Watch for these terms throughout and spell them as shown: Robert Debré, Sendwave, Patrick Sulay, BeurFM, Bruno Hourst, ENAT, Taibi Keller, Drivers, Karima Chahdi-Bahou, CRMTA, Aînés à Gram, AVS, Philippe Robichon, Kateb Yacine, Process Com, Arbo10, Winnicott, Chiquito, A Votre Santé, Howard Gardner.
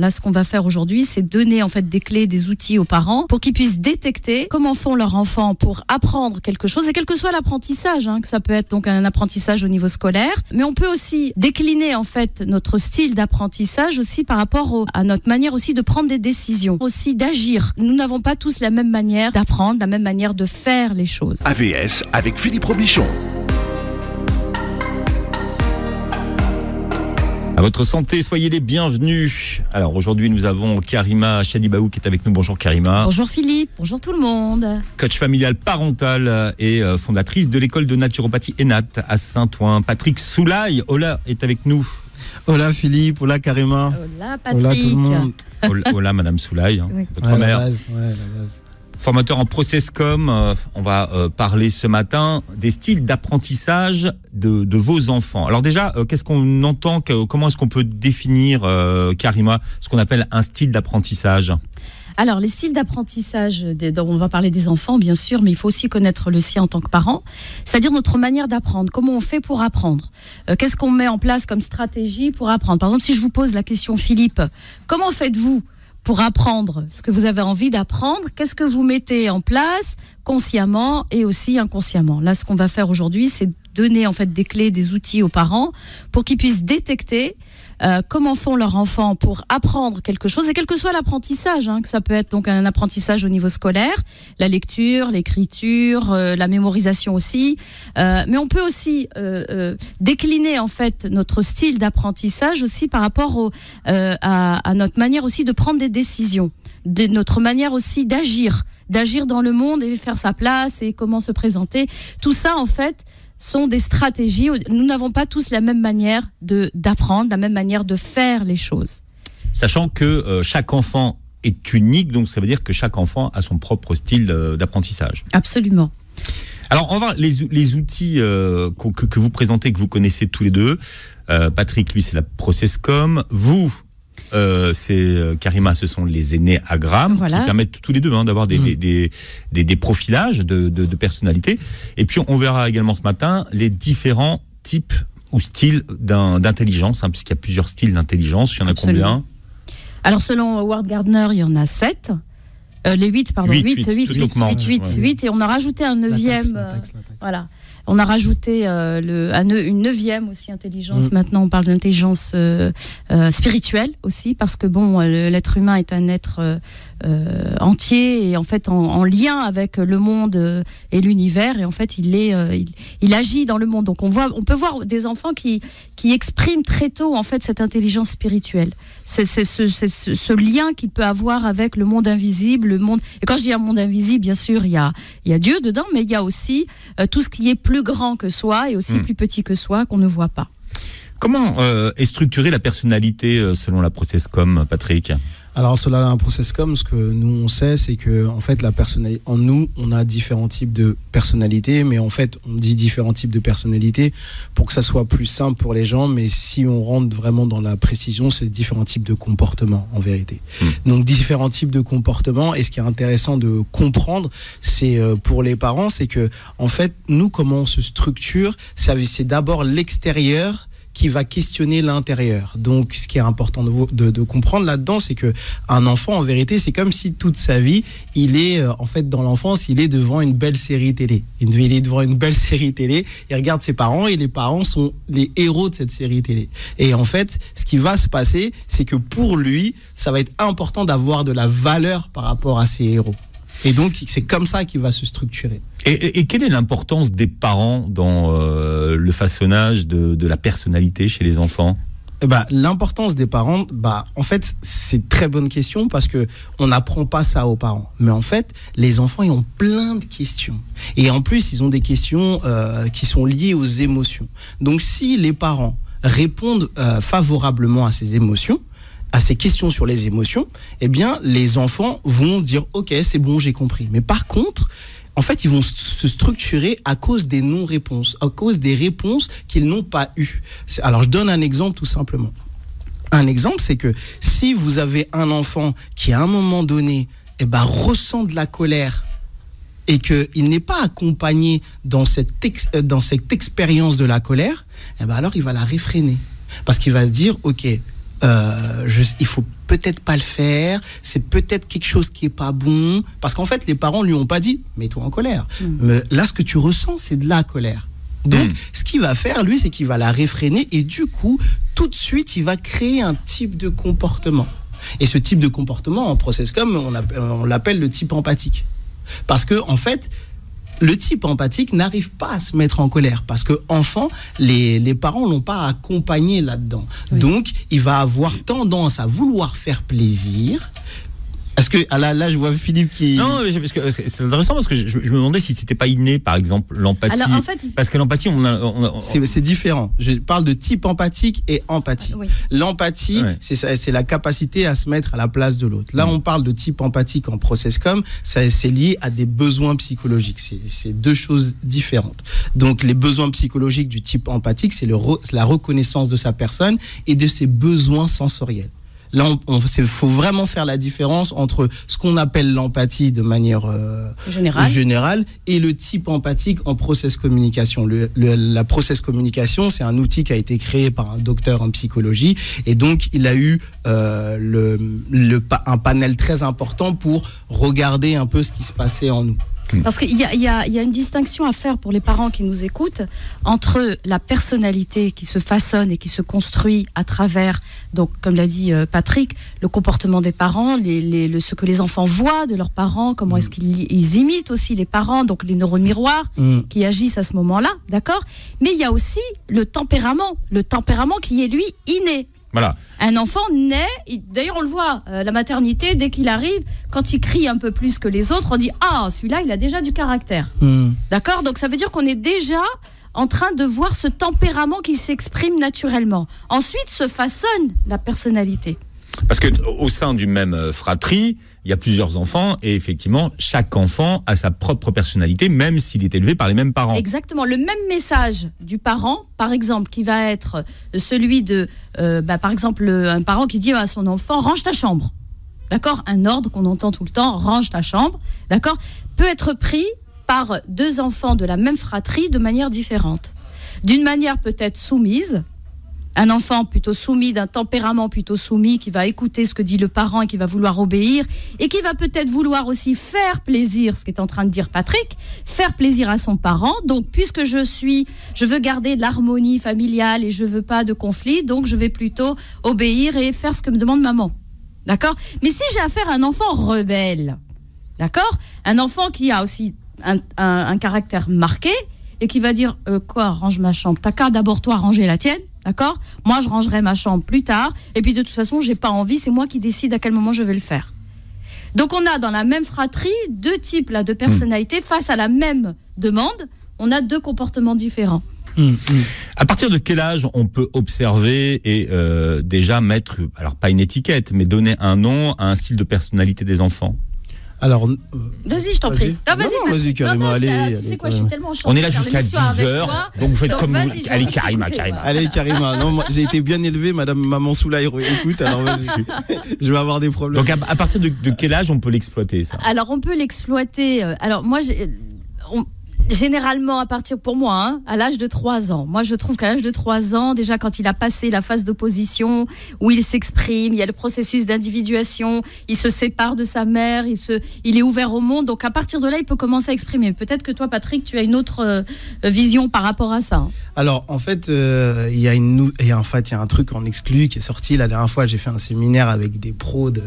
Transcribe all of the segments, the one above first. Là, ce qu'on va faire aujourd'hui, c'est donner en fait des clés, des outils aux parents pour qu'ils puissent détecter comment font leurs enfants pour apprendre quelque chose, et quel que soit l'apprentissage, que ça peut être donc un apprentissage au niveau scolaire, mais on peut aussi décliner en fait notre style d'apprentissage aussi par rapport à notre manière aussi de prendre des décisions, aussi d'agir. Nous n'avons pas tous la même manière d'apprendre, la même manière de faire les choses. AVS avec Philippe Robichon. À votre santé, soyez les bienvenus. Alors aujourd'hui, nous avons Karima Chahdi-Bahou qui est avec nous. Bonjour Karima. Bonjour Philippe, bonjour tout le monde. Coach familial parental et fondatrice de l'école de naturopathie ENAT à Saint-Ouen. Patrick Sulay, hola, est avec nous. Hola Philippe, hola Karima. Hola Patrick. Hola tout le monde. Hola Madame Sulay, votre mère. La base. Formateur en Process Com, on va parler ce matin des styles d'apprentissage de vos enfants. Alors déjà, qu'est-ce qu'on entend, comment est-ce qu'on peut définir, Karima, ce qu'on appelle un style d'apprentissage ? Alors, les styles d'apprentissage, on va parler des enfants, bien sûr, mais il faut aussi connaître le sien en tant que parent, c'est-à-dire notre manière d'apprendre, comment on fait pour apprendre, qu'est-ce qu'on met en place comme stratégie pour apprendre. Par exemple, si je vous pose la question, Philippe, comment faites-vous pour apprendre ce que vous avez envie d'apprendre? Qu'est-ce que vous mettez en place consciemment et aussi inconsciemment? Là, ce qu'on va faire aujourd'hui, c'est donner en fait des clés, des outils aux parents pour qu'ils puissent détecter comment font leurs enfants pour apprendre quelque chose, et quel que soit l'apprentissage, que ça peut être donc un apprentissage au niveau scolaire, la lecture, l'écriture, la mémorisation aussi, mais on peut aussi décliner en fait notre style d'apprentissage aussi par rapport à notre manière aussi de prendre des décisions, de notre manière aussi d'agir dans le monde et faire sa place et comment se présenter. Tout ça en fait sont des stratégies. Nous n'avons pas tous la même manière d'apprendre, la même manière de faire les choses. Sachant que chaque enfant est unique, donc ça veut dire que chaque enfant a son propre style d'apprentissage. Absolument. Alors, on va les outils que vous présentez, que vous connaissez tous les deux. Patrick, lui, c'est la Process Com. Vous, c'est Karima, ce sont les Aînés à Gram, voilà, qui permettent tous les deux d'avoir des profilages de personnalités. Et puis on verra également ce matin les différents types ou styles d'intelligence, puisqu'il y a plusieurs styles d'intelligence. Il y en a combien? Alors selon Howard Gardner, il y en a 7. Les 8, pardon. 8, et on a rajouté un 9e. Voilà. On a rajouté une 9e aussi intelligence. Maintenant, on parle d'intelligence spirituelle aussi, parce que bon, l'être humain est un être entier et en fait en lien avec le monde et l'univers, et en fait il agit dans le monde. Donc on peut voir des enfants qui expriment très tôt en fait cette intelligence spirituelle, ce lien qu'il peut avoir avec le monde invisible, le monde. Et quand je dis un monde invisible, bien sûr il y a Dieu dedans, mais il y a aussi tout ce qui est plus grand que soi et aussi plus petit que soi, qu'on ne voit pas. Comment est structurée la personnalité selon la Process Com, Patrick? Alors, cela, un Process Com, ce que nous on sait, c'est que en fait, en nous, on a différents types de personnalités, mais en fait, on dit différents types de personnalités pour que ça soit plus simple pour les gens. Mais si on rentre vraiment dans la précision, c'est différents types de comportements en vérité. Donc, différents types de comportements. Et ce qui est intéressant de comprendre, c'est pour les parents, c'est que en fait, nous, comment on se structure, c'est d'abord l'extérieur qui va questionner l'intérieur. Donc, ce qui est important de comprendre là-dedans, c'est que un enfant, en vérité, c'est comme si toute sa vie, il est en fait dans l'enfance, il est devant une belle série télé. Il est devant une belle série télé. Il regarde ses parents et les parents sont les héros de cette série télé. Et en fait, ce qui va se passer, c'est que pour lui, ça va être important d'avoir de la valeur par rapport à ses héros. Et donc, c'est comme ça qu'il va se structurer. Et quelle est l'importance des parents dans le façonnage de la personnalité chez les enfants? L'importance des parents, en fait, c'est une très bonne question, parce que on n'apprend pas ça aux parents. Mais en fait, les enfants, ils ont plein de questions. Et en plus, ils ont des questions qui sont liées aux émotions. Donc, si les parents répondent favorablement à ces émotions, à ces questions sur les émotions, eh bien, les enfants vont dire « Ok, c'est bon, j'ai compris ». Mais par contre, en fait, ils vont se structurer à cause des non-réponses, à cause des réponses qu'ils n'ont pas eues. Alors, je donne un exemple tout simplement. Un exemple, c'est que si vous avez un enfant qui, à un moment donné, ressent de la colère, et qu'il n'est pas accompagné dans cette expérience de la colère, alors il va la réfréner. Parce qu'il va se dire « Ok, il faut peut-être pas le faire, c'est peut-être quelque chose qui est pas bon, parce qu'en fait les parents lui ont pas dit mets-toi en colère. Mais là ce que tu ressens c'est de la colère. Donc ce qu'il va faire lui c'est qu'il va la réfréner et du coup tout de suite il va créer un type de comportement. Et ce type de comportement en process com on l'appelle le type empathique. Parce que en fait le type empathique n'arrive pas à se mettre en colère parce que enfant, les parents l'ont pas accompagné là-dedans. Oui. Donc, il va avoir tendance à vouloir faire plaisir. Parce que là, je vois Philippe qui... Non, parce que c'est intéressant parce que je me demandais si c'était pas inné, par exemple, l'empathie. Alors, en fait, parce que l'empathie, c'est différent. Je parle de type empathique et empathie. Oui. L'empathie, c'est la capacité à se mettre à la place de l'autre. Là, on parle de type empathique en process com, c'est lié à des besoins psychologiques. C'est deux choses différentes. Donc, les besoins psychologiques du type empathique, c'est la reconnaissance de sa personne et de ses besoins sensoriels. Là, il faut vraiment faire la différence entre ce qu'on appelle l'empathie de manière générale et le type empathique en process communication. La process communication, c'est un outil qui a été créé par un docteur en psychologie et donc il a eu un panel très important pour regarder un peu ce qui se passait en nous. Parce qu'il y a une distinction à faire pour les parents qui nous écoutent entre la personnalité qui se façonne et qui se construit à travers, donc comme l'a dit Patrick, le comportement des parents, ce que les enfants voient de leurs parents, comment est-ce qu'ils imitent aussi les parents, donc les neurones miroirs qui agissent à ce moment-là, d'accord ? Mais il y a aussi le tempérament qui est lui inné. Voilà. Un enfant naît, d'ailleurs on le voit, la maternité, dès qu'il arrive, quand il crie un peu plus que les autres, on dit « Ah, celui-là, il a déjà du caractère. » D'accord ? Donc ça veut dire qu'on est déjà en train de voir ce tempérament qui s'exprime naturellement. Ensuite se façonne la personnalité. Parce qu'au sein d'une même fratrie, il y a plusieurs enfants et effectivement, chaque enfant a sa propre personnalité, même s'il est élevé par les mêmes parents. Exactement, le même message du parent, par exemple, qui va être celui de, par exemple, un parent qui dit à son enfant « range ta chambre ». D'accord ? Un ordre qu'on entend tout le temps, « range ta chambre », d'accord ? Peut être pris par deux enfants de la même fratrie de manière différente. D'une manière peut-être soumise, un enfant plutôt soumis, d'un tempérament plutôt soumis, qui va écouter ce que dit le parent et qui va vouloir obéir, et qui va peut-être vouloir aussi faire plaisir, ce qu'est en train de dire Patrick, faire plaisir à son parent. Donc, puisque je veux garder l'harmonie familiale et je veux pas de conflit, donc je vais plutôt obéir et faire ce que me demande maman. D'accord ? Mais si j'ai affaire à un enfant rebelle, d'accord ? Un enfant qui a aussi un caractère marqué et qui va dire quoi, range ma chambre ? T'as qu'à d'abord toi ranger la tienne ? D'accord ? Moi, je rangerai ma chambre plus tard. Et puis, de toute façon, j'ai pas envie. C'est moi qui décide à quel moment je vais le faire. Donc, on a dans la même fratrie deux types là, de personnalités face à la même demande. On a deux comportements différents. À partir de quel âge on peut observer et déjà mettre, alors pas une étiquette, mais donner un nom à un style de personnalité des enfants ? Alors, vas-y, je t'en prie. Vas-y, Karima, allez. Tu sais quoi, je suis tellement enchantée. On est là jusqu'à 10h, donc vous faites comme vous voulez. Allez, Karima, Karima. Allez, Karima. Non, j'ai été bien élevé, Maman Sulay écoute, alors vas-y. Je vais avoir des problèmes. Donc, à partir de quel âge on peut l'exploiter, ça ? Alors, on peut l'exploiter. Alors, moi, généralement, pour moi, hein, à l'âge de 3 ans. Moi, je trouve qu'à l'âge de 3 ans, déjà, quand il a passé la phase d'opposition, où il s'exprime, il y a le processus d'individuation, il se sépare de sa mère, il est ouvert au monde. Donc, à partir de là, il peut commencer à exprimer. Peut-être que toi, Patrick, tu as une autre vision par rapport à ça. Hein. Alors, en fait, il y a un truc en exclu qui est sorti. La dernière fois, j'ai fait un séminaire avec des pros des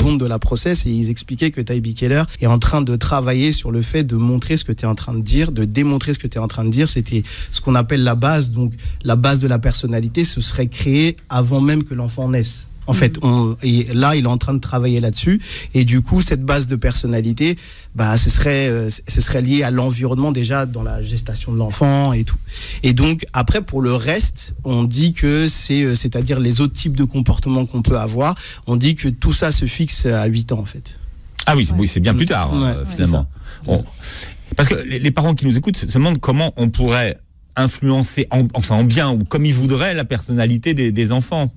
bombes de la process et ils expliquaient que Taibi Keller est en train de travailler sur le fait de montrer ce que tu es en train de dire, de démontrer ce que tu es en train de dire. C'était ce qu'on appelle la base. Donc la base de la personnalité se serait créée avant même que l'enfant naisse. En fait, et là, il est en train de travailler là-dessus. Et du coup, cette base de personnalité, ce serait lié à l'environnement déjà dans la gestation de l'enfant et tout. Et donc, après, pour le reste, on dit que c'est-à-dire les autres types de comportements qu'on peut avoir, on dit que tout ça se fixe à 8 ans, en fait. Ah oui, c'est bien plus tard, finalement. Parce que les parents qui nous écoutent se demandent comment on pourrait influencer, en bien, ou comme ils voudraient, la personnalité des enfants.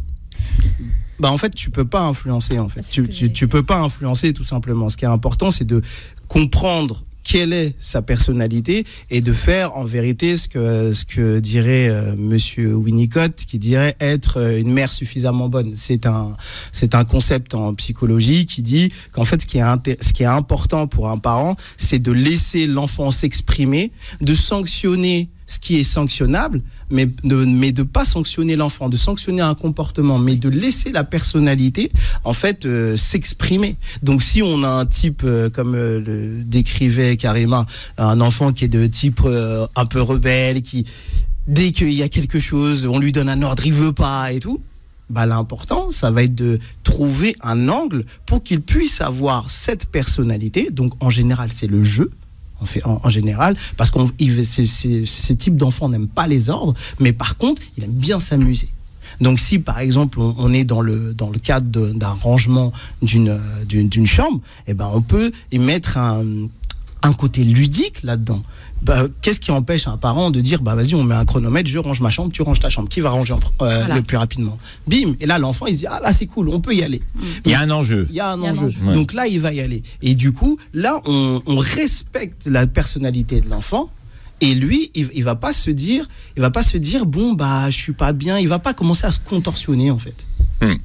En fait, tu peux pas influencer, en fait. Tu peux pas influencer, tout simplement. Ce qui est important, c'est de comprendre quelle est sa personnalité, et de faire en vérité ce que dirait monsieur Winnicott, qui dirait être une mère suffisamment bonne. C'est un concept en psychologie qui dit qu'en fait ce qui est important pour un parent, c'est de laisser l'enfant s'exprimer, de sanctionner ce qui est sanctionnable, mais de pas sanctionner l'enfant, de sanctionner un comportement, mais de laisser la personnalité en fait s'exprimer. Donc si on a un type comme le décrivait Karima, un enfant qui est de type un peu rebelle, qui dès qu'il y a quelque chose, on lui donne un ordre, il veut pas et tout. Bah, l'important, ça va être de trouver un angle pour qu'il puisse avoir cette personnalité. Donc en général, c'est le jeu. En général, parce que ce type d'enfant n'aime pas les ordres, mais par contre, il aime bien s'amuser. Donc si, par exemple, on est dans le cadre d'un rangement d'une chambre, eh ben, on peut y mettre un côté ludique là-dedans. Bah, qu'est-ce qui empêche un parent de dire, bah vas-y, on met un chronomètre, je range ma chambre, tu ranges ta chambre, qui va ranger voilà, le plus rapidement? Bim. Et là, l'enfant, il se dit, ah là, c'est cool, on peut y aller. Mmh. Il y a un enjeu. Il y a un enjeu. Ouais. Donc là, il va y aller. Et du coup, là, on respecte la personnalité de l'enfant. Et lui, il va pas se dire, bon bah, je suis pas bien. Il va pas commencer à se contorsionner en fait. Mmh.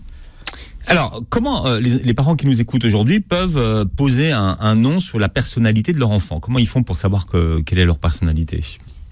Alors, comment les parents qui nous écoutent aujourd'hui peuvent poser un nom sur la personnalité de leur enfant? Comment ils font pour savoir quelle est leur personnalité?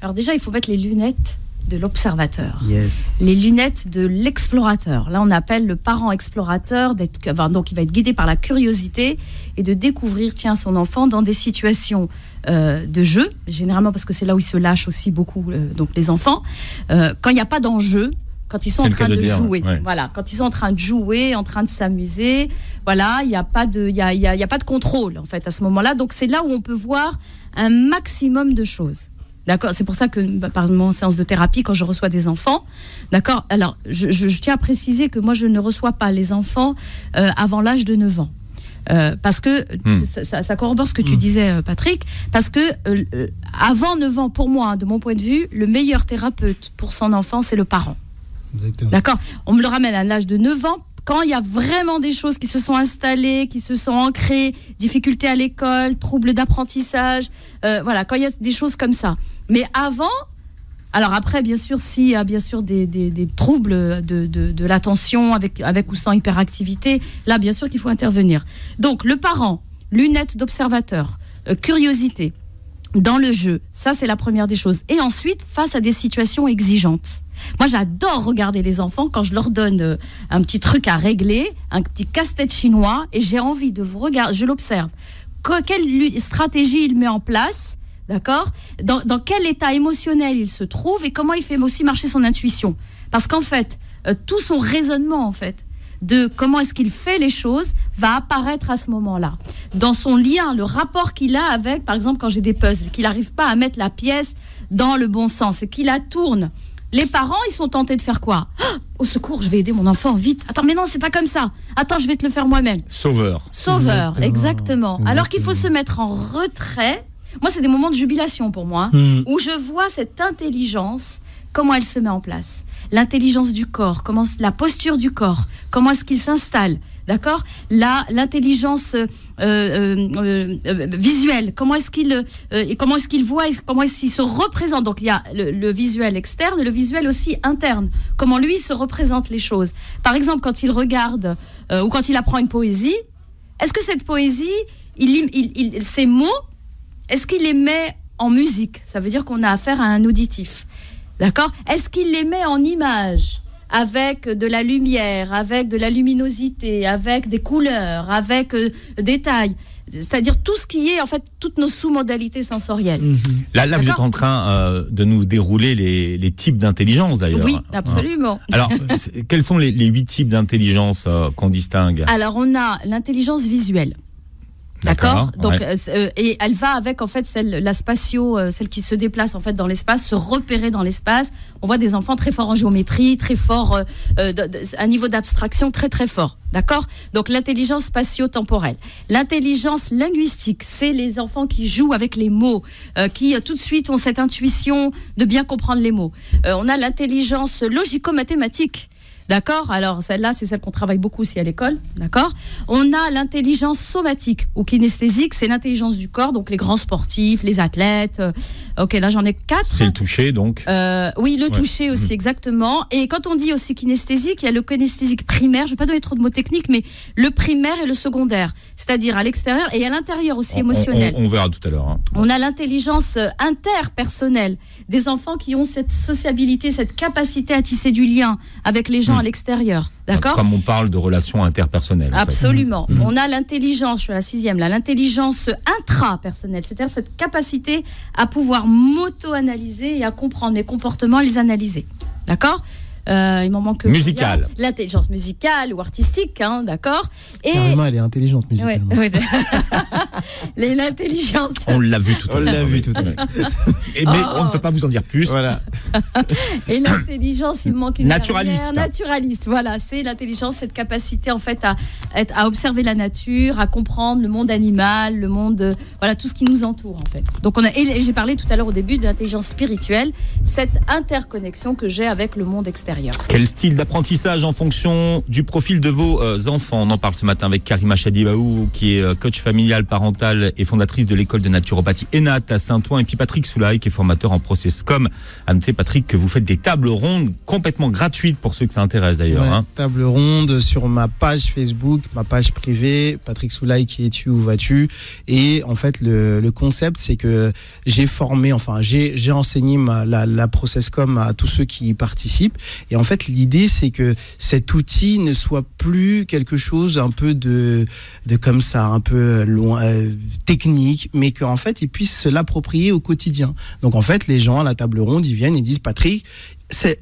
Alors déjà, il faut mettre les lunettes de l'observateur, yes, les lunettes de l'explorateur. Là, on appelle le parent explorateur, donc il va être guidé par la curiosité et de découvrir, tiens, son enfant dans des situations de jeu, généralement parce que c'est là où ils se lâchent aussi beaucoup, donc les enfants. Quand il n'y a pas d'enjeu, quand ils sont en train de jouer, ouais, voilà, quand ils sont en train de jouer, en train de s'amuser, voilà, il n'y a pas de, il y a pas de contrôle en fait à ce moment-là. Donc c'est là où on peut voir un maximum de choses. D'accord, c'est pour ça que par mon séance de thérapie, quand je reçois des enfants, d'accord. Alors je tiens à préciser que moi je ne reçois pas les enfants avant l'âge de 9 ans. Parce que ça corrobore ce que tu disais, Patrick, parce que avant 9 ans, pour moi, de mon point de vue, le meilleur thérapeute pour son enfant, c'est le parent. Exactement. D'accord, on me le ramène à l'âge de 9 ans, quand il y a vraiment des choses qui se sont installées, qui se sont ancrées, difficultés à l'école, troubles d'apprentissage, voilà, quand il y a des choses comme ça. Mais avant, alors après, bien sûr, s'il y a bien sûr des troubles de l'attention avec ou sans hyperactivité, là, bien sûr qu'il faut intervenir. Donc, le parent, lunettes d'observateur, curiosité, dans le jeu, ça, c'est la première des choses. Et ensuite, face à des situations exigeantes. Moi, j'adore regarder les enfants quand je leur donne un petit truc à régler, un petit casse-tête chinois, et j'ai envie de vous regarder, je l'observe. Quelle stratégie il met en place, d'accord, dans quel état émotionnel il se trouve, et comment il fait aussi marcher son intuition. Parce qu'en fait, tout son raisonnement, en fait, de comment est-ce qu'il fait les choses, va apparaître à ce moment-là. Dans son lien, le rapport qu'il a avec, par exemple, quand j'ai des puzzles, qu'il n'arrive pas à mettre la pièce dans le bon sens, et qu'il la tourne. Les parents, ils sont tentés de faire quoi? Oh, au secours, je vais aider mon enfant, vite. Attends, mais non, c'est pas comme ça. Attends, je vais te le faire moi-même. Sauveur, exactement. Alors qu'il faut se mettre en retrait. Moi, c'est des moments de jubilation pour moi, où je vois cette intelligence, comment elle se met en place. L'intelligence du corps, comment la posture du corps, comment est-ce qu'il s'installe, d'accord? Là, l'intelligence visuelle, comment est-ce qu'il voit, et comment est-ce qu'il se représente. Donc il y a le visuel externe et le visuel aussi interne, comment lui se représente les choses. Par exemple, quand il regarde ou quand il apprend une poésie, est-ce que cette poésie, ces mots, est-ce qu'il les met en musique? Ça veut dire qu'on a affaire à un auditif. D'accord? Est-ce qu'il les met en images, avec de la lumière, avec de la luminosité, avec des couleurs, avec des tailles? C'est-à-dire tout ce qui est, en fait, toutes nos sous-modalités sensorielles. Là, vous êtes en train de nous dérouler les types d'intelligence, d'ailleurs. Oui, absolument. Alors, quels sont les 8 types d'intelligence qu'on distingue? Alors, on a l'intelligence visuelle. D'accord. Donc, ouais. Et elle va avec en fait la spatio, celle qui se déplace en fait dans l'espace, se repérer dans l'espace. On voit des enfants très forts en géométrie, très forts, un niveau d'abstraction très très fort. D'accord. Donc l'intelligence spatio-temporelle, l'intelligence linguistique, c'est les enfants qui jouent avec les mots, qui tout de suite ont cette intuition de bien comprendre les mots. On a l'intelligence logico-mathématique. D'accord ? Alors, celle-là, c'est celle qu'on travaille beaucoup aussi à l'école. D'accord ? On a l'intelligence somatique ou kinesthésique, c'est l'intelligence du corps, donc les grands sportifs, les athlètes. Ok, là, j'en ai 4. C'est le toucher, donc. Oui, le toucher aussi, exactement. Et quand on dit aussi kinesthésique, il y a le kinesthésique primaire. Je ne vais pas donner trop de mots techniques, mais le primaire et le secondaire, c'est-à-dire à l'extérieur et à l'intérieur aussi émotionnel. On verra tout à l'heure. Hein. On a l'intelligence interpersonnelle des enfants qui ont cette sociabilité, cette capacité à tisser du lien avec les gens à l'extérieur. D'accord ? Comme on parle de relations interpersonnelles. Absolument. En fait. On a l'intelligence, je suis à la 6e, là, l'intelligence intrapersonnelle, c'est-à-dire cette capacité à pouvoir m'auto-analyser et à comprendre les comportements, les analyser. D'accord ? Il m'en manque. Musicale. L'intelligence musicale ou artistique, hein, d'accord. Et Karima, elle est intelligente musicalement. Ouais, ouais. L'intelligence. On l'a vu tout à l'heure. On l'a vu tout à l'heure. Mais on ne peut pas vous en dire plus. Voilà. Et l'intelligence, il me manque une naturaliste. Naturaliste, voilà, c'est l'intelligence, cette capacité en fait à observer la nature, à comprendre le monde animal, le monde, voilà, tout ce qui nous entoure en fait. Donc on a, et j'ai parlé tout à l'heure au début de l'intelligence spirituelle, cette interconnexion que j'ai avec le monde extérieur. Quel style d'apprentissage en fonction du profil de vos enfants ? On en parle ce matin avec Karima Chahdi-Bahou, qui est coach familial, parental et fondatrice de l'école de naturopathie ENAT à Saint-Ouen, et puis Patrick Sulay, qui est formateur en Process Com. À noter, Patrick, que vous faites des tables rondes complètement gratuites pour ceux que ça intéresse d'ailleurs. Ouais, hein. Table ronde sur ma page Facebook, ma page privée, Patrick Sulay, qui es-tu, où vas-tu ? Et en fait, le concept, c'est que j'ai formé, enfin, j'ai enseigné la Process Com à tous ceux qui y participent. Et en fait, l'idée, c'est que cet outil ne soit plus quelque chose un peu de comme ça, un peu loin, technique, mais qu'en fait, ils puissent se l'approprier au quotidien. Donc, en fait, les gens à la table ronde, ils viennent, ils disent « Patrick,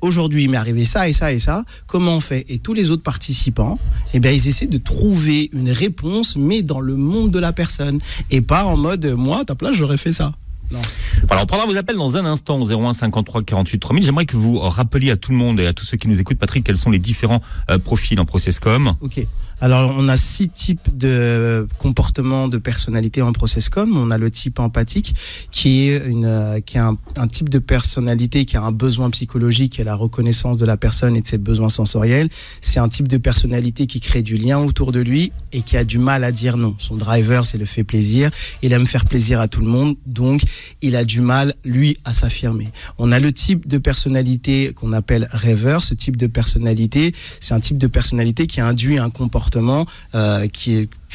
aujourd'hui, il m'est arrivé ça et ça et ça. Comment on fait ?» Et tous les autres participants, eh bien, ils essaient de trouver une réponse, mais dans le monde de la personne. Et pas en mode « Moi, à ta place, j'aurais fait ça. » Non. Voilà, on prendra vos appels dans un instant au 01 53 48 3000. J'aimerais que vous rappeliez à tout le monde et à tous ceux qui nous écoutent, Patrick, quels sont les différents profils en ProcessCom. Ok. Alors, on a 6 types de comportements de personnalité en ProcessCom. On a le type empathique, qui est un type de personnalité qui a un besoin psychologique et la reconnaissance de la personne et de ses besoins sensoriels. C'est un type de personnalité qui crée du lien autour de lui et qui a du mal à dire non. Son driver, c'est le fait plaisir. Il aime faire plaisir à tout le monde, donc il a du mal, lui, à s'affirmer. On a le type de personnalité qu'on appelle rêveur. Ce type de personnalité, c'est un type de personnalité qui induit un comportement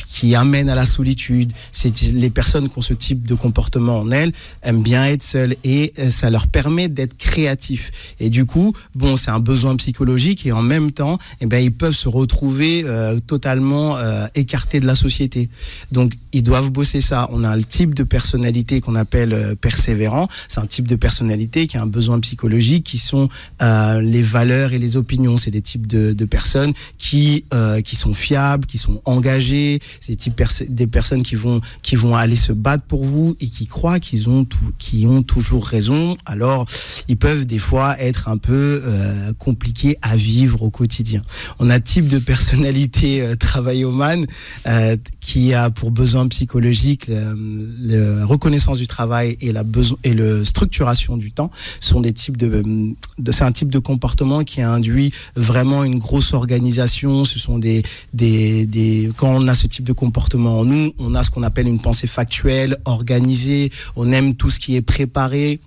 qui amène à la solitude. C'est les personnes qui ont ce type de comportement en elles aiment bien être seules et ça leur permet d'être créatifs. Et du coup, bon, c'est un besoin psychologique et en même temps, eh ben, ils peuvent se retrouver totalement écartés de la société. Donc, ils doivent bosser ça. On a le type de personnalité qu'on appelle persévérant. C'est un type de personnalité qui a un besoin psychologique qui sont les valeurs et les opinions. C'est des types de personnes qui sont fiables, qui sont engagées. C'est des personnes qui vont aller se battre pour vous et qui croient qu'ils ont toujours raison. Alors, ils peuvent des fois être un peu compliqués à vivre au quotidien. On a type de personnalité travaillomane qui a pour besoin psychologique la reconnaissance du travail et la structuration du temps. C'est un type de comportement qui induit vraiment une grosse organisation. Ce sont quand on a ce type de comportement en nous, on a ce qu'on appelle une pensée factuelle, organisée, on aime tout ce qui est préparé.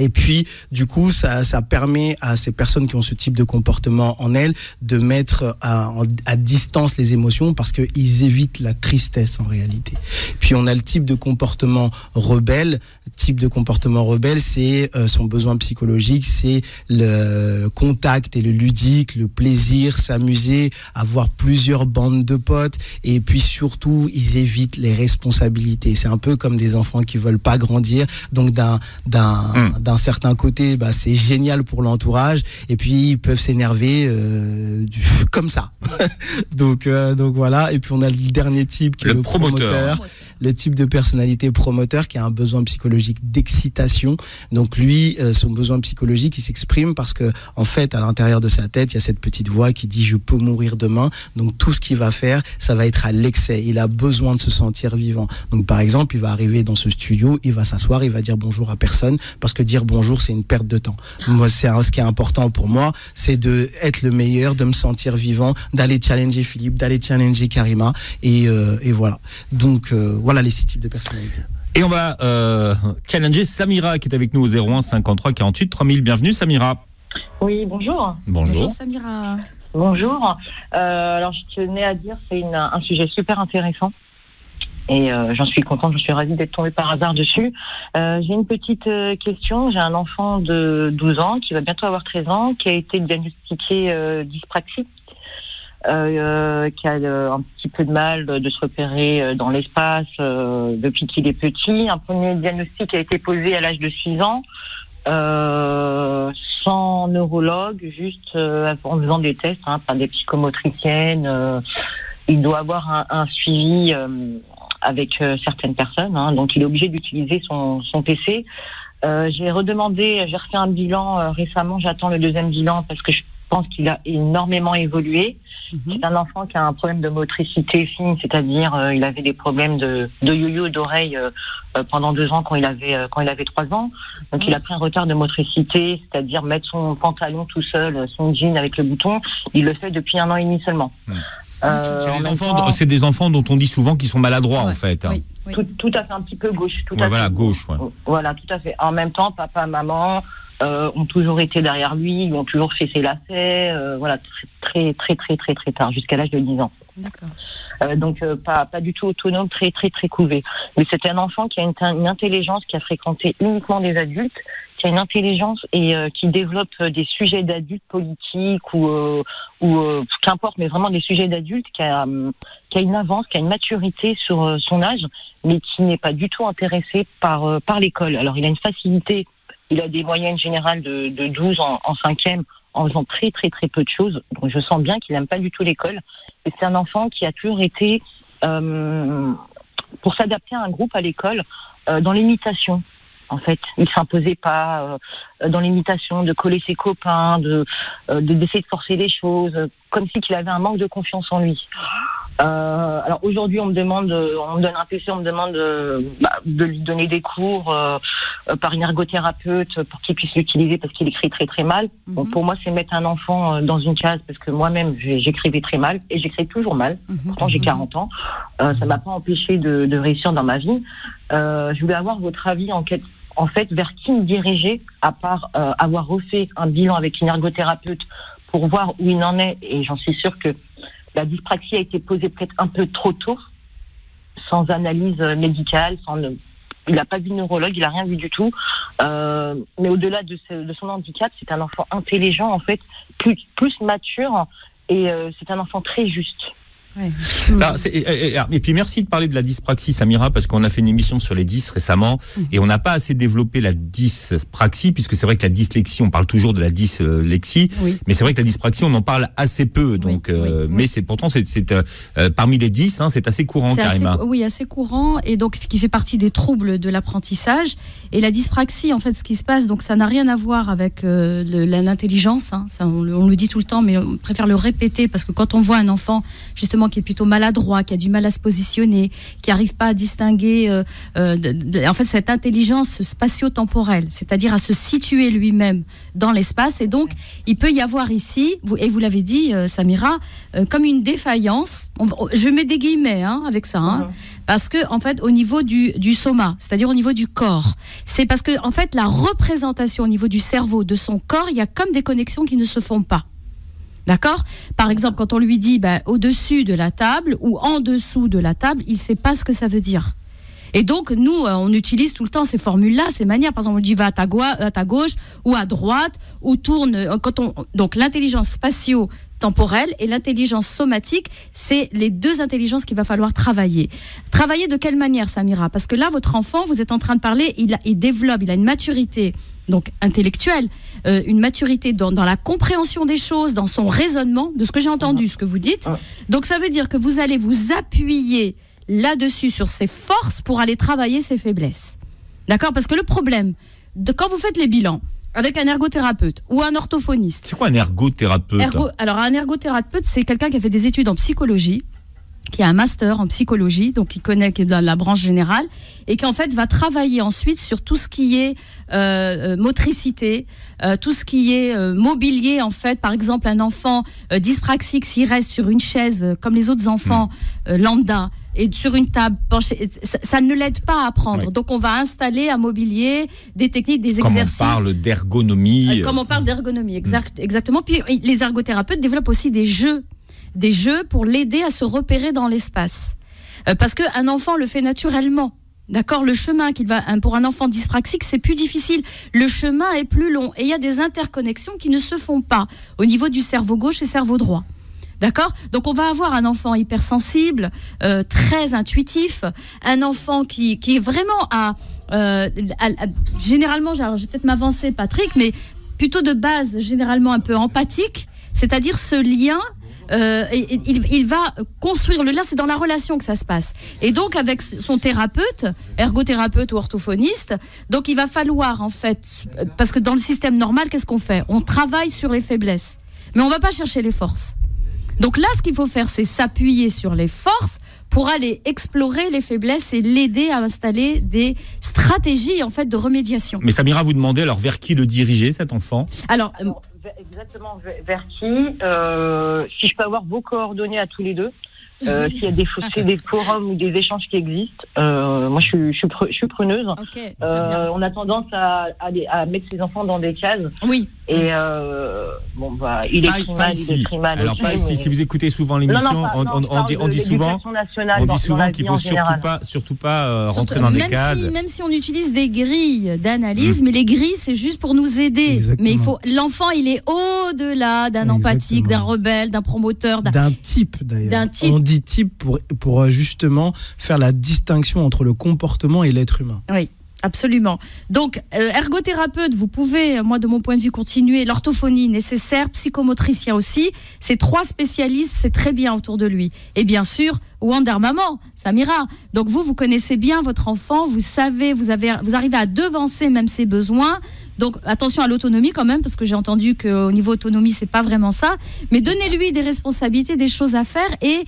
Et puis, du coup, ça permet à ces personnes qui ont ce type de comportement en elles de mettre à distance les émotions parce qu'ils évitent la tristesse en réalité. Puis, on a le type de comportement rebelle. Le type de comportement rebelle, c'est son besoin psychologique, c'est le contact et le ludique, le plaisir, s'amuser, avoir plusieurs bandes de potes. Et puis, surtout, ils évitent les responsabilités. C'est un peu comme des enfants qui veulent pas grandir. Donc, d'un certain côté, bah, c'est génial pour l'entourage et puis ils peuvent s'énerver comme ça. donc voilà. Et puis on a le dernier type qui est le promoteur. le type de personnalité promoteur qui a un besoin psychologique d'excitation. Donc lui, son besoin psychologique, il s'exprime parce que, en fait, à l'intérieur de sa tête, il y a cette petite voix qui dit « je peux mourir demain ». Donc tout ce qu'il va faire, ça va être à l'excès. Il a besoin de se sentir vivant. Donc par exemple, il va arriver dans ce studio, il va s'asseoir, il va dire bonjour à personne parce que dire bonjour, c'est une perte de temps. Moi, c'est ce qui est important pour moi, c'est d'être le meilleur, de me sentir vivant, d'aller challenger Philippe, d'aller challenger Karima et voilà. Donc voilà les 6 types de personnalités. Et on va challenger Samira qui est avec nous au 01 53 48 3000. Bienvenue Samira. Oui, bonjour. Bonjour. Bonjour Samira. Bonjour. Alors je tenais à dire c'est un sujet super intéressant. Et j'en suis contente, je suis ravie d'être tombée par hasard dessus. J'ai une petite question, j'ai un enfant de 12 ans qui va bientôt avoir 13 ans, qui a été diagnostiqué dyspraxie, qui a un petit peu de mal de se repérer dans l'espace depuis qu'il est petit. Un premier diagnostic a été posé à l'âge de 6 ans, sans neurologue, juste en faisant des tests, hein, par des psychomotriciennes. Il doit avoir un suivi avec certaines personnes, hein, donc il est obligé d'utiliser son PC. J'ai redemandé, j'ai refait un bilan récemment, j'attends le deuxième bilan parce que je pense qu'il a énormément évolué. Mm-hmm. C'est un enfant qui a un problème de motricité fine, c'est-à-dire il avait des problèmes de yo-yo d'oreille pendant 2 ans quand il avait 3 ans. Donc il a pris un retard de motricité, c'est-à-dire mettre son pantalon tout seul, son jean avec le bouton. Il le fait depuis 1 an et demi seulement. Ouais. C'est des enfants dont on dit souvent qu'ils sont maladroits, ouais, en fait. Hein. Oui, oui. Tout à fait, un petit peu gauche. Tout ouais, à voilà, fait. Gauche. Ouais. Voilà, tout à fait. En même temps, papa, maman ont toujours été derrière lui, ils ont toujours fait ses lacets, voilà, très, très, très, très, très tard, jusqu'à l'âge de 10 ans. D'accord. Donc, pas du tout autonome, très, très, très couvé. Mais c'est un enfant qui a une intelligence, qui a fréquenté uniquement des adultes, qui a une intelligence et qui développe des sujets d'adultes politiques ou qu'importe, mais vraiment des sujets d'adultes, qui a une avance, qui a une maturité sur son âge, mais qui n'est pas du tout intéressé par l'école. Alors, il a une facilité, il a des moyennes générales de 12 en 5e, en faisant très, très, très peu de choses. Donc, je sens bien qu'il n'aime pas du tout l'école. Et c'est un enfant qui a toujours été, pour s'adapter à un groupe à l'école, dans l'imitation. En fait, il s'imposait pas dans l'imitation, de coller ses copains, d'essayer de forcer les choses, comme si qu'il avait un manque de confiance en lui. Alors aujourd'hui, on me donne un PC, on me demande de lui donner des cours par une ergothérapeute pour qu'il puisse l'utiliser parce qu'il écrit très très mal. Mm-hmm. Bon, pour moi, c'est mettre un enfant dans une case parce que moi-même, j'écrivais très mal et j'écris toujours mal. Mm-hmm. Pourtant, j'ai 40 ans. Ça m'a pas empêché de réussir dans ma vie. Je voulais avoir votre avis en fait, vers qui me diriger, à part avoir refait un bilan avec une ergothérapeute pour voir où il en est. Et j'en suis sûre que la dyspraxie a été posée peut-être un peu trop tôt, sans analyse médicale, il n'a pas vu de neurologue, il n'a rien vu du tout. Mais au-delà de son handicap, c'est un enfant intelligent, en fait, plus mature, et c'est un enfant très juste. Ouais. Là, et puis merci de parler de la dyspraxie, Samira, parce qu'on a fait une émission sur les 10 récemment et on n'a pas assez développé la dyspraxie, puisque c'est vrai que la dyslexie, on parle toujours de la dyslexie, oui, mais c'est vrai que la dyspraxie, on en parle assez peu. Donc, oui, oui. Mais c'est pourtant, c'est parmi les 10, hein, c'est assez courant, Karima. Oui, assez courant, et donc qui fait partie des troubles de l'apprentissage. Et la dyspraxie, en fait, ce qui se passe, donc ça n'a rien à voir avec l'intelligence. Hein, ça, on le dit tout le temps, mais on préfère le répéter parce que quand on voit un enfant, justement, qui est plutôt maladroit, qui a du mal à se positionner, qui n'arrive pas à distinguer en fait cette intelligence spatio-temporelle, c'est-à-dire à se situer lui-même dans l'espace, et donc il peut y avoir ici, et vous l'avez dit Samira, comme une défaillance, je mets des guillemets hein, avec ça, hein, parce que en fait au niveau du soma, c'est-à-dire au niveau du corps, c'est parce que en fait la représentation au niveau du cerveau de son corps, il y a comme des connexions qui ne se font pas. D'accord ? Par exemple, quand on lui dit ben, au-dessus de la table ou en dessous de la table, il ne sait pas ce que ça veut dire. Et donc, nous, on utilise tout le temps ces formules-là, ces manières. Par exemple, on dit va à ta gauche ou à droite ou tourne. Donc, l'intelligence spatio-temporelle et l'intelligence somatique, c'est les deux intelligences qu'il va falloir travailler. Travailler de quelle manière, Samira ? Parce que là, votre enfant, vous êtes en train de parler, il développe, il a une maturité donc intellectuelle, une maturité dans la compréhension des choses, dans son raisonnement, de ce que j'ai entendu, ce que vous dites. Donc ça veut dire que vous allez vous appuyer là-dessus, sur ses forces, pour aller travailler ses faiblesses. D'accord? Parce que le problème, quand vous faites les bilans, avec un ergothérapeute ou un orthophoniste... C'est quoi un ergothérapeute? Alors, un ergothérapeute, c'est quelqu'un qui a fait des études en psychologie, qui a un master en psychologie, donc qui connaît, qui est dans la branche générale, et qui en fait va travailler ensuite sur tout ce qui est motricité, tout ce qui est mobilier en fait. Par exemple, un enfant dyspraxique, s'il reste sur une chaise comme les autres enfants lambda, et sur une table penchée, ça ne l'aide pas à apprendre. Oui. Donc on va installer un mobilier, des techniques, des exercices. Comme on parle d'ergonomie. Comme on parle d'ergonomie, exactement. Puis les ergothérapeutes développent aussi des jeux pour l'aider à se repérer dans l'espace. Parce qu'un enfant le fait naturellement. D'accord, le chemin qu'il va, pour un enfant dyspraxique, c'est plus difficile. Le chemin est plus long. Et il y a des interconnexions qui ne se font pas au niveau du cerveau gauche et cerveau droit. D'accord? Donc on va avoir un enfant hypersensible, très intuitif, un enfant qui est vraiment généralement, alors je vais peut-être m'avancer Patrick, mais plutôt de base généralement un peu empathique, c'est-à-dire ce lien... il va construire le lien, c'est dans la relation que ça se passe. Et donc avec son thérapeute, ergothérapeute ou orthophoniste, donc il va falloir en fait, parce que dans le système normal, qu'est-ce qu'on fait? On travaille sur les faiblesses, mais on ne va pas chercher les forces. Donc là, ce qu'il faut faire, c'est s'appuyer sur les forces pour aller explorer les faiblesses et l'aider à installer des stratégies en fait de remédiation. Mais Samira, vous demandez alors vers qui le diriger, cet enfant? Alors... Exactement, vers qui si je peux avoir vos coordonnées à tous les deux, s'il y a des forums ou des échanges qui existent, moi je suis preneuse. Okay, on a tendance à mettre ses enfants dans des cases. Oui. Et bon bah il est primal. Alors pas ici. Si vous écoutez souvent l'émission, on dit souvent qu'il faut surtout pas rentrer dans des cases. Même si on utilise des grilles d'analyse, mais les grilles c'est juste pour nous aider. Exactement. Mais il faut, l'enfant il est au-delà d'un empathique, d'un rebelle, d'un promoteur, d'un type d'ailleurs. On dit type pour justement faire la distinction entre le comportement et l'être humain. Oui, absolument. Donc, ergothérapeute, vous pouvez, moi de mon point de vue, continuer. L'orthophonie nécessaire, psychomotricien aussi. Ces trois spécialistes, c'est très bien autour de lui. Et bien sûr, Wonder Maman, Samira. Donc vous connaissez bien votre enfant, vous savez, vous arrivez à devancer même ses besoins. Donc attention à l'autonomie quand même, parce que j'ai entendu qu'au niveau autonomie, c'est pas vraiment ça. Mais donnez-lui des responsabilités, des choses à faire et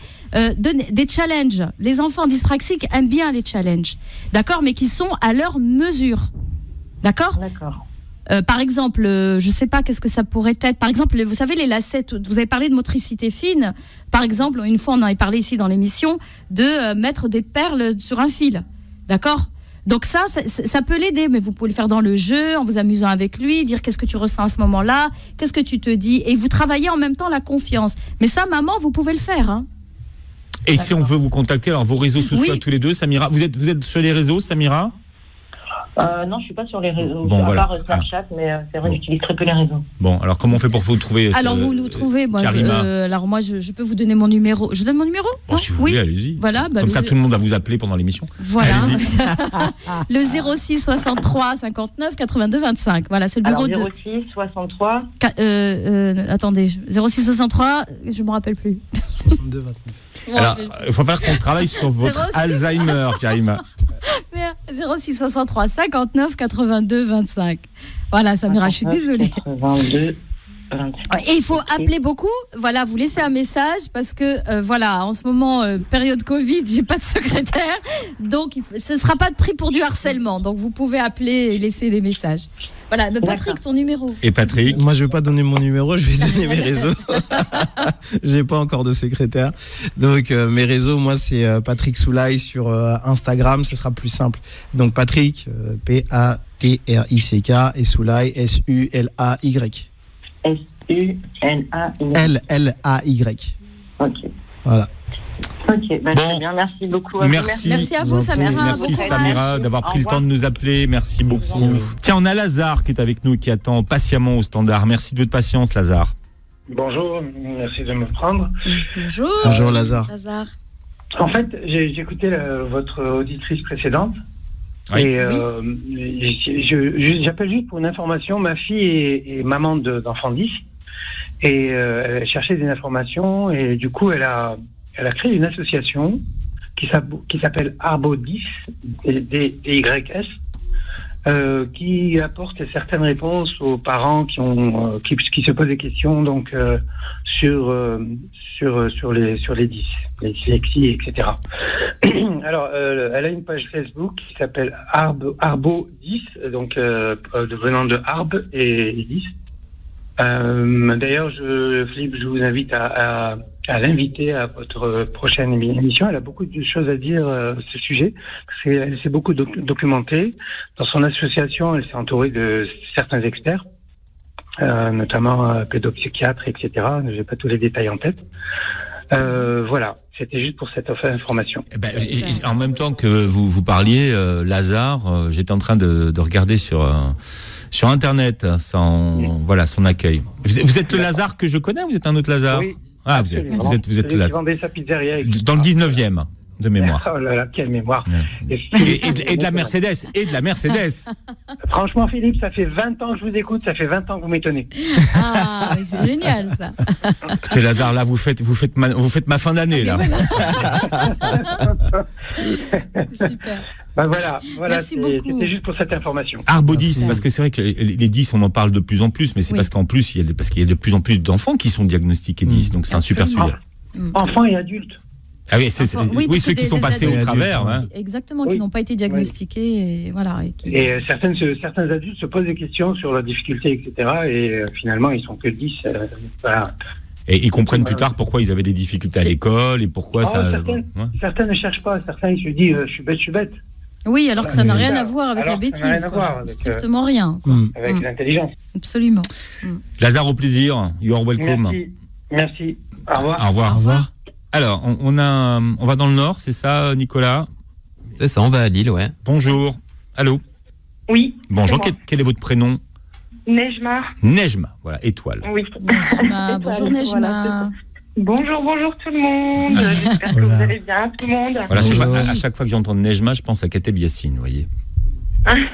des challenges. Les enfants dyspraxiques aiment bien les challenges, d'accord, mais qui sont à leur mesure, d'accord. D'accord. Par exemple, je sais pas qu'est-ce que ça pourrait être. Par exemple, vous savez les lacets. Vous avez parlé de motricité fine. Par exemple, une fois on en a parlé ici dans l'émission de mettre des perles sur un fil, d'accord. Donc ça peut l'aider, mais vous pouvez le faire dans le jeu, en vous amusant avec lui, dire qu'est-ce que tu ressens à ce moment-là, qu'est-ce que tu te dis, et vous travaillez en même temps la confiance. Mais ça, maman, vous pouvez le faire. Hein. Et d'accord. Si on veut vous contacter, alors vos réseaux sociaux à tous les deux, Samira, vous êtes sur les réseaux, Samira? Non, je ne suis pas sur les réseaux, à part Snapchat, mais c'est vrai, j'utilise très peu les réseaux. Bon, alors comment on fait pour vous trouver? Alors vous nous trouvez, moi, Karima. Alors moi, je peux vous donner mon numéro. Je donne mon numéro? Oh, si vous voulez, allez-y. Voilà, comme ça, tout le monde va vous appeler pendant l'émission. Voilà. Le 06 63 59 82 25. Voilà, c'est le numéro de... 06 63... attendez, 06 63, je ne me rappelle plus. 62 29. Alors, il faut faire qu'on travaille sur votre Alzheimer, Karima. 0663 59 82 25. Voilà, Samira, je suis désolée. 82 25. Et il faut appeler beaucoup. Voilà, vous laissez un message parce que, voilà, en ce moment, période Covid, j'ai pas de secrétaire. Donc, ce ne sera pas de prix pour du harcèlement. Donc, vous pouvez appeler et laisser des messages. Voilà, mais Patrick, ton numéro. Et Patrick? Moi, je ne vais pas donner mon numéro, je vais donner mes réseaux. Je n'ai pas encore de secrétaire. Donc, mes réseaux, moi, c'est Patrick Sulay sur Instagram, ce sera plus simple. Donc, Patrick, Patrick, et Sulay, Sulay. Sulay. Llay. Ok. Voilà. Ok, très bien, merci beaucoup. Merci à vous, Samira. Merci, Samira, d'avoir pris le temps de nous appeler. Merci beaucoup. Tiens, on a Lazare qui est avec nous, qui attend patiemment au standard. Merci de votre patience, Lazare. Bonjour, merci de me prendre. Bonjour Lazare. En fait, j'écoutais votre auditrice précédente. Oui. Et j'appelle juste pour une information. Ma fille est maman d'enfants 10. Et elle cherchait des informations. Et du coup, elle a créé une association qui s'appelle Arbo10, DYS, qui apporte certaines réponses aux parents qui se posent des questions donc sur les dyslexies, etc. Alors elle a une page Facebook qui s'appelle Arbo10, donc venant de Arb et 10. D'ailleurs, Philippe, je vous invite à l'inviter à votre prochaine émission. Elle a beaucoup de choses à dire ce sujet, parce qu'elle s'est beaucoup documentée. Dans son association, elle s'est entourée de certains experts, notamment pédopsychiatres, etc. Je n'ai pas tous les détails en tête. Voilà, c'était juste pour cette information. En même temps que vous parliez, Lazare, j'étais en train de regarder sur Internet son accueil. Vous êtes le Lazare que je connais, vous êtes un autre Lazare? Oui. Ah, vous êtes là. Dans le 19e, de mémoire. Oh là là, quelle mémoire. Et de la Mercedes, Franchement, Philippe, ça fait 20 ans que je vous écoute, ça fait 20 ans que vous m'étonnez. Ah, mais c'est génial, ça. Écoutez, Lazare, là, vous faites ma fin d'année, là. Super. Ben voilà, c'était juste pour cette information. Arbo10, parce que c'est vrai que les 10, on en parle de plus en plus, mais c'est parce qu'en plus, il y a de plus en plus d'enfants qui sont diagnostiqués 10, donc c'est un super sujet. Enfants et adultes. Ah oui, ceux qui sont passés au travers. Hein. Exactement, qui n'ont pas été diagnostiqués. Oui. Et, voilà, et certains adultes se posent des questions sur leurs difficultés, etc. Et finalement, ils ne sont que 10. Voilà. Et ils comprennent plus tard pourquoi ils avaient des difficultés à l'école et pourquoi ça... Certains ne cherchent pas. Certains, ils se disent « je suis bête ». Oui, alors que ça n'a rien à voir avec la bêtise, strictement rien. Avec l'intelligence. Absolument. Lazare, au plaisir. You are welcome. Merci. Au revoir. Au revoir. Au revoir. Alors, on va dans le Nord, c'est ça, Nicolas? C'est ça, on va à Lille, ouais. Bonjour. Allô? Oui. Bonjour, quel est votre prénom? Nejma. Nejma, voilà, étoile. Oui. Nejma. Bonjour Nejma. Voilà, bonjour tout le monde. J'espère que vous allez bien, tout le monde. Voilà, à chaque fois que j'entends Nejma, je pense à Kateb Yacine, vous voyez. Et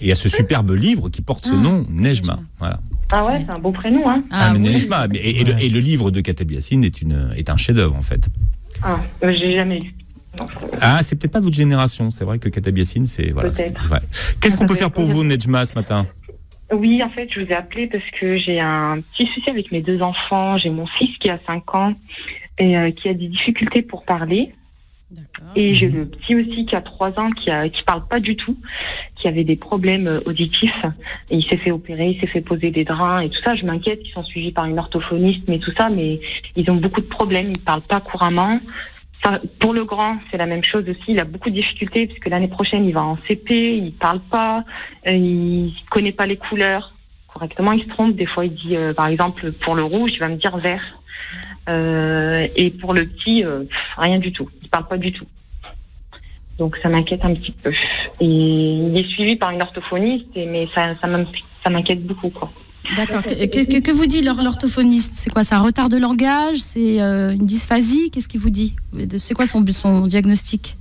il y a ce superbe livre qui porte ce nom, Nejma. Voilà. Ah ouais, c'est un beau prénom, hein. Nejma, et le livre de Kateb Yacine est un chef-d'œuvre, en fait. Ah, j'ai jamais lu. Ah, c'est peut-être pas de votre génération, c'est vrai que Kateb Yacine, c'est... Voilà, peut-être. Ouais. Qu'est-ce qu'on peut faire pour vous, Nejma, ce matin? Oui, en fait, je vous ai appelé parce que j'ai un petit souci avec mes deux enfants. J'ai mon fils qui a 5 ans et qui a des difficultés pour parler. Et j'ai le petit aussi qui a 3 ans qui parle pas du tout, qui avait des problèmes auditifs, et il s'est fait opérer, il s'est fait poser des draps et tout ça. Je m'inquiète qu'ils sont suivis par une orthophoniste, mais tout ça, mais ils ont beaucoup de problèmes, ils parlent pas couramment. Ça, pour le grand, c'est la même chose aussi, il a beaucoup de difficultés puisque l'année prochaine il va en CP, il parle pas, il connaît pas les couleurs correctement, il se trompe, des fois il dit par exemple pour le rouge, il va me dire vert. Et pour le petit, rien du tout. Il parle pas du tout. Donc ça m'inquiète un petit peu. Et il est suivi par une orthophoniste, mais ça m'inquiète beaucoup, quoi. D'accord. Que vous dit l'orthophoniste? C'est quoi? C'est un retard de langage? C'est une dysphasie? Qu'est-ce qu'il vous dit? C'est quoi son diagnostic?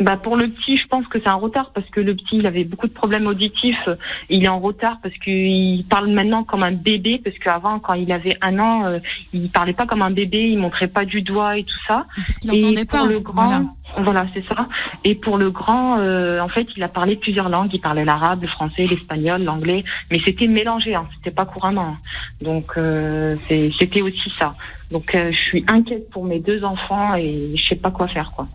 Bah pour le petit, je pense que c'est un retard parce que le petit, il avait beaucoup de problèmes auditifs. Il est en retard parce qu'il parle maintenant comme un bébé, parce qu'avant, quand il avait 1 an, il parlait pas comme un bébé, il montrait pas du doigt et tout ça. Parce qu'il n'entendait pas. Le grand, voilà, c'est ça. Et pour le grand, en fait, il a parlé plusieurs langues. Il parlait l'arabe, le français, l'espagnol, l'anglais, mais c'était mélangé, hein, c'était pas couramment. Donc c'était aussi ça. Donc je suis inquiète pour mes deux enfants et je sais pas quoi faire, quoi.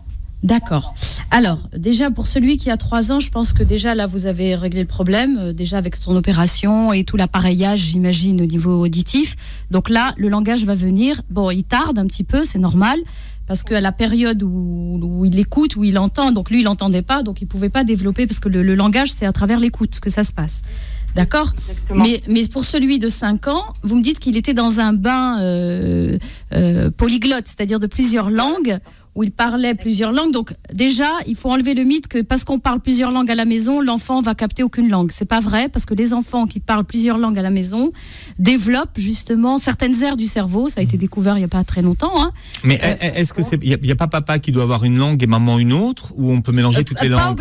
D'accord. Alors, déjà, pour celui qui a 3 ans, je pense que déjà, là, vous avez réglé le problème, déjà avec son opération et tout l'appareillage, j'imagine, au niveau auditif. Donc là, le langage va venir. Bon, il tarde un petit peu, c'est normal, parce qu'à la période où il écoute, où il entend, donc lui, il n'entendait pas, donc il ne pouvait pas développer, parce que le langage, c'est à travers l'écoute que ça se passe. D'accord. Mais pour celui de 5 ans, vous me dites qu'il était dans un bain polyglotte, c'est-à-dire de plusieurs langues, où il parlait plusieurs langues. Donc déjà, il faut enlever le mythe que parce qu'on parle plusieurs langues à la maison, l'enfant va capter aucune langue. C'est pas vrai, parce que les enfants qui parlent plusieurs langues à la maison développent justement certaines aires du cerveau. Ça a été découvert il n'y a pas très longtemps. Hein. Mais est-ce que il n'y a pas papa qui doit avoir une langue et maman une autre, ou on peut mélanger toutes les langues? Pas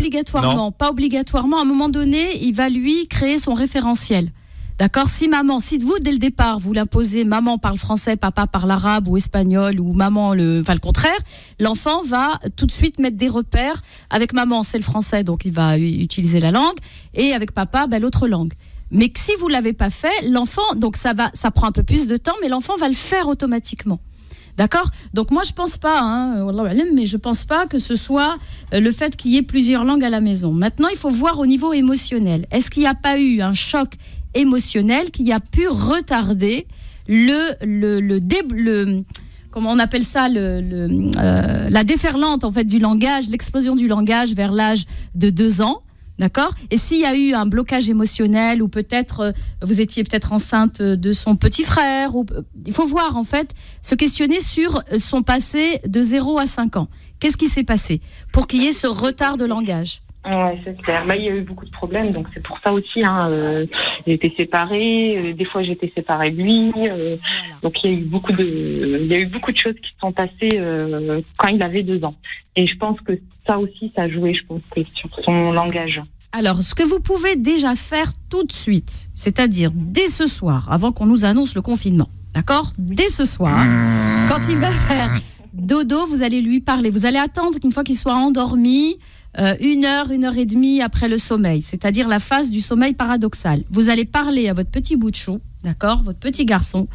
obligatoirement. À un moment donné, il va lui créer son référentiel. D'accord ? Si maman, si vous, dès le départ, vous l'imposez, maman parle français, papa parle arabe ou espagnol, ou maman, le contraire, l'enfant va tout de suite mettre des repères. Avec maman, c'est le français, donc il va utiliser la langue, et avec papa, ben, l'autre langue. Mais si vous ne l'avez pas fait, l'enfant, donc ça prend un peu plus de temps, mais l'enfant va le faire automatiquement. D'accord ? Donc moi, je ne pense pas, mais je ne pense pas que ce soit le fait qu'il y ait plusieurs langues à la maison. Maintenant, il faut voir au niveau émotionnel. Est-ce qu'il n'y a pas eu un choc émotionnel qui a pu retarder comment on appelle ça, la déferlante, en fait, du langage, l'explosion du langage vers l'âge de 2 ans? D'accord ? Et s'il y a eu un blocage émotionnel, ou peut-être vous étiez peut-être enceinte de son petit frère, ou, il faut voir, en fait, se questionner sur son passé de 0 à 5 ans. Qu'est-ce qui s'est passé pour qu'il y ait ce retard de langage ? Oui, c'est clair. Bah, il y a eu beaucoup de problèmes, donc c'est pour ça aussi. J'ai été séparée, des fois j'étais séparée de lui. Voilà. Donc il y a eu beaucoup de choses qui sont passées quand il avait 2 ans. Et je pense que ça aussi, ça jouait, je pense, sur son langage. Alors, ce que vous pouvez déjà faire tout de suite, c'est-à-dire dès ce soir, avant qu'on nous annonce le confinement, d'accord ? Dès ce soir, quand il va faire dodo, vous allez lui parler. Vous allez attendre qu'une fois qu'il soit endormi, 1 heure, 1 heure et demie après le sommeil, c'est-à-dire la phase du sommeil paradoxal. Vous allez parler à votre petit bout de chou, d'accord, votre petit garçon,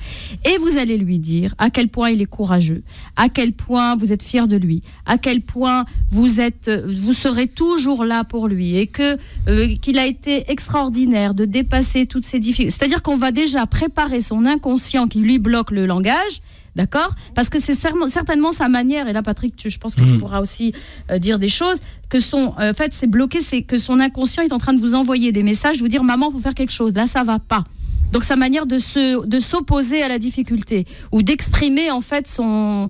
et vous allez lui dire à quel point il est courageux, à quel point vous êtes fier de lui, à quel point vous serez toujours là pour lui, et qu'il a été extraordinaire de dépasser toutes ces difficultés. C'est-à-dire qu'on va déjà préparer son inconscient qui lui bloque le langage. D'accord ? Parce que c'est certainement sa manière, et là Patrick, je pense que tu pourras aussi dire des choses, que en fait c'est bloqué, c'est que son inconscient est en train de vous envoyer des messages, vous dire maman, faut faire quelque chose, là ça va pas. Donc sa manière de s'opposer à la difficulté, ou d'exprimer en fait son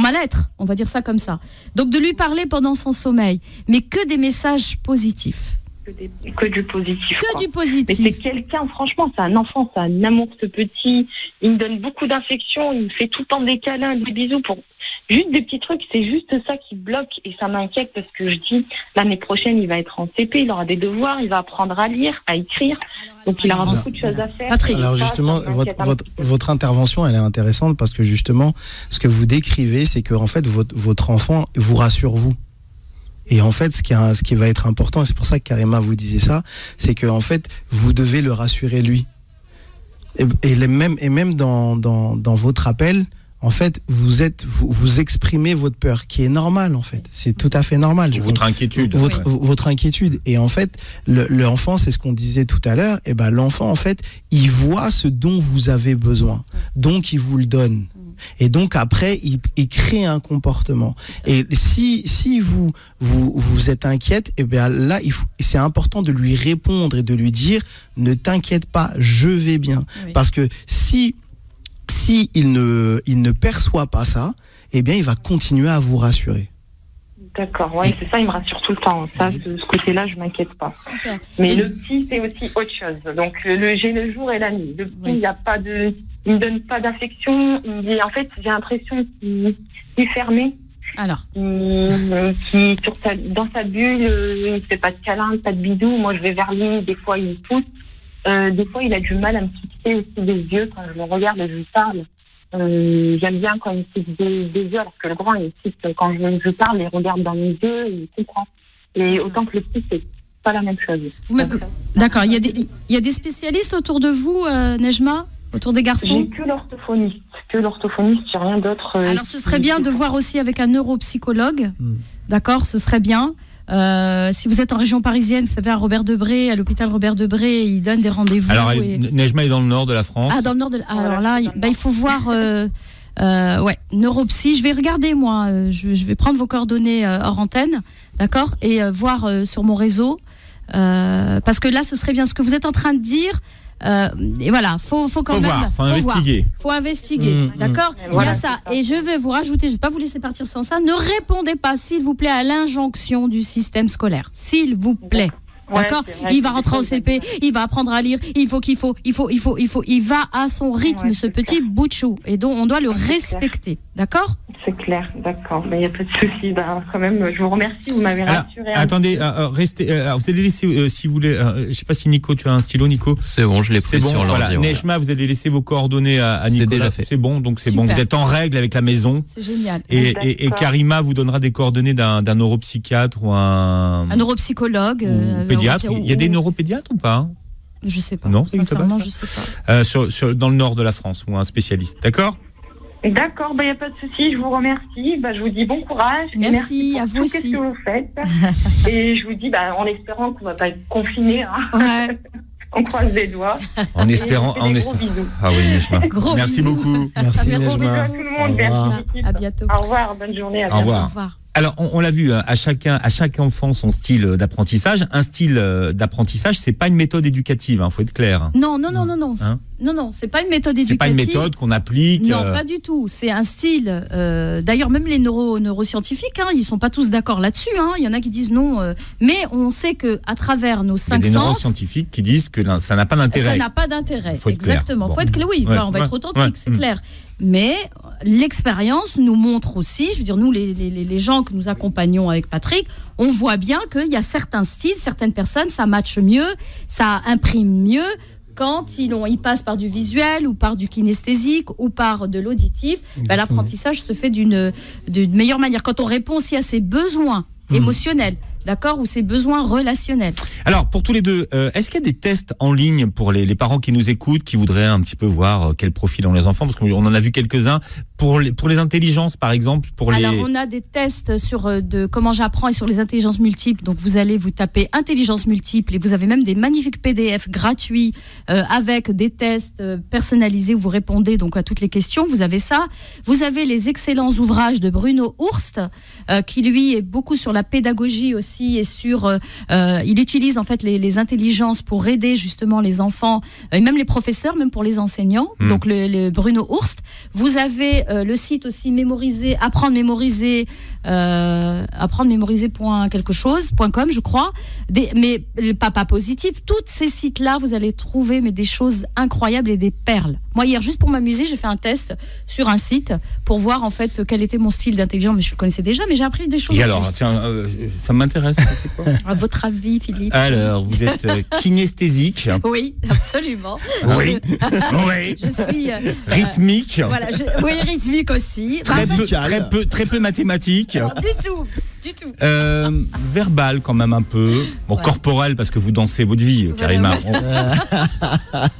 mal-être, on va dire ça comme ça. Donc de lui parler pendant son sommeil, mais que des messages positifs. Que du positif. Que du positif. Mais c'est quelqu'un, franchement, c'est un enfant, c'est un amour, ce petit. Il me donne beaucoup d'affection, il me fait tout le temps des câlins, des bisous, pour juste des petits trucs. C'est juste ça qui bloque, et ça m'inquiète, parce que je dis, l'année prochaine, il va être en CP, il aura des devoirs, il va apprendre à lire, à écrire. Donc il aura beaucoup de choses à faire. Patrick. Alors justement, votre intervention, elle est intéressante, parce que justement, ce que vous décrivez, c'est que en fait, votre enfant vous rassure, vous. Et en fait, ce qui va être important, et c'est pour ça que Karima vous disait ça, c'est que en fait, vous devez le rassurer lui. Et même dans votre appel, en fait, vous exprimez votre peur, qui est normale en fait. C'est tout à fait normal. Votre inquiétude. Votre inquiétude. Et en fait, l'enfant, c'est ce qu'on disait tout à l'heure. Et ben l'enfant, en fait, il voit ce dont vous avez besoin, donc il vous le donne. Et donc après, il crée un comportement. Et si vous êtes inquiète, et bien là, c'est important de lui répondre et de lui dire « Ne t'inquiète pas, je vais bien. » Oui. Parce que si il ne perçoit pas ça, et bien il va continuer à vous rassurer. D'accord, oui, c'est ça, il me rassure tout le temps. Ça, ce côté-là, je ne m'inquiète pas. Super. Mais le petit, c'est aussi autre chose. Donc, j'ai le jour et la nuit. Le petit, il n'y a pas de... Il me donne pas d'affection. En fait, j'ai l'impression qu'il est fermé. Alors, dans sa bulle, il ne fait pas de câlin, pas de bisous. Moi, je vais vers lui. Des fois, il me pousse. Des fois, il a du mal à me fixer aussi des yeux quand je le regarde et je lui parle. J'aime bien quand il me fixe des yeux, alors que le grand, il fixe quand je parle, il regarde dans mes yeux, et il comprend. Et autant que le petit, c'est pas la même chose. D'accord. Il y a des spécialistes autour de vous, Nejma ? Autour des garçons ? J'ai que l'orthophoniste, j'ai rien d'autre. Alors ce serait bien de voir aussi avec un neuropsychologue, d'accord, ce serait bien. Si vous êtes en région parisienne, vous savez, à l'hôpital Robert Debré, ils donnent des rendez-vous. Alors Nejma est dans le nord de la France. Ah, dans le nord de la... Alors là, il faut voir... neuropsy, je vais regarder moi, je vais prendre vos coordonnées hors antenne, d'accord, et voir sur mon réseau, parce que là ce serait bien ce que vous êtes en train de dire. Et voilà, faut quand même voir, faut investiguer, d'accord. Voilà, il y a ça. Et je vais vous rajouter, je ne vais pas vous laisser partir sans ça. Ne répondez pas, s'il vous plaît, à l'injonction du système scolaire, s'il vous plaît. D'accord, ouais, il va rentrer au CP, il va apprendre à lire, il va à son rythme, ce petit bout de chou, et donc on doit le respecter, D'accord ? C'est clair, d'accord. Mais il n'y a pas de souci. Ben, quand même, je vous remercie, vous m'avez rassuré. Attendez, restez. Vous allez laisser, si vous voulez. Je ne sais pas si Nico, tu as un stylo, Nico ? C'est bon, je l'ai pris sur l'ordi. Voilà. Nejma, vous allez laisser vos coordonnées à Nicolas. C'est déjà fait. C'est bon, donc c'est bon. Vous êtes en règle avec la maison. C'est génial. Et Karima vous donnera des coordonnées d'un neuropsychiatre ou un neuropsychologue. Pédiatre. Il y a des neuropédiatres ou pas ? Je ne sais pas. Non, sincèrement, je ne sais pas. Dans le nord de la France, ou un spécialiste. D'accord ? D'accord, il n'y a pas de souci, je vous remercie. Je vous dis bon courage. Merci, à vous aussi. Qu'est-ce que vous faites ? Et je vous dis, en espérant qu'on ne va pas être confinés. Hein. Ouais. On croise les doigts. En espérant. Ah oui, Nejma. Merci beaucoup. Merci, Nejma. À tout le monde. Merci. À bientôt. Au revoir, bonne journée. Au revoir. Alors, on l'a vu, à chaque enfant son style d'apprentissage. Un style d'apprentissage, c'est pas une méthode éducative, faut être clair. Non. Hein? Non, c'est pas une méthode éducative. C'est pas une méthode qu'on applique. Non, pas du tout. C'est un style. D'ailleurs, même les neuroscientifiques, ils sont pas tous d'accord là-dessus. Il y en a qui disent non. Mais on sait que à travers nos 5 sens. Il y a des neuroscientifiques qui disent que ça n'a pas d'intérêt. Ça n'a pas d'intérêt. Faut être clair. Exactement. Bon. Faut être clair. Oui, on va être authentique, c'est clair. Mais l'expérience nous montre aussi, je veux dire, nous, les gens que nous accompagnons avec Patrick, on voit bien qu'il y a certains styles, certaines personnes, ça matche mieux, ça imprime mieux quand ils passent par du visuel ou par du kinesthésique ou par de l'auditif. L'apprentissage se fait d'une meilleure manière. Quand on répond aussi à ses besoins émotionnels, d'accord, ou ses besoins relationnels. Alors, pour tous les deux, est-ce qu'il y a des tests en ligne pour les parents qui nous écoutent, qui voudraient un petit peu voir quel profil ont les enfants ? Parce qu'on en a vu quelques-uns. Pour les intelligences, par exemple, on a des tests sur de comment j'apprends et sur les intelligences multiples. Donc, vous allez vous taper intelligence multiple et vous avez même des magnifiques PDF gratuits avec des tests personnalisés où vous répondez donc à toutes les questions. Vous avez ça. Vous avez les excellents ouvrages de Bruno Hourst qui, lui, est beaucoup sur la pédagogie aussi. Et sur, il utilise en fait les intelligences pour aider justement les enfants et même les professeurs, même pour les enseignants. Donc le Bruno Hourst. Vous avez le site aussi mémoriser, apprendre mémoriser.com, je crois. Mais le Papa Positif, tous ces sites là, vous allez trouver des choses incroyables et des perles. Moi hier, juste pour m'amuser, j'ai fait un test sur un site pour voir en fait quel était mon style d'intelligence. Mais je le connaissais déjà, mais j'ai appris des choses. Et alors, tiens, ça m'intéresse. C'est quoi à votre avis, Philippe? Alors, vous êtes kinesthésique. Oui, absolument. Oui. Je suis rythmique. Voilà, rythmique aussi. Très peu mathématique. Non, du tout. Verbal quand même un peu. Bon, ouais. Corporel parce que vous dansez votre vie, Karima. Ouais.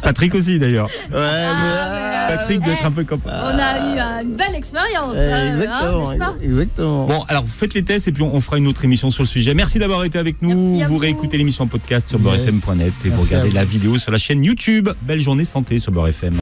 Patrick aussi d'ailleurs. Ouais, Patrick doit être un peu corporel. On a eu une belle expérience. Exactement. Exactement. Bon, alors vous faites les tests et puis on fera une autre émission sur le sujet. Merci d'avoir été avec nous. Vous réécoutez l'émission en podcast sur BeurFM.net et vous regardez la vidéo sur la chaîne YouTube. Belle journée santé sur BeurFM.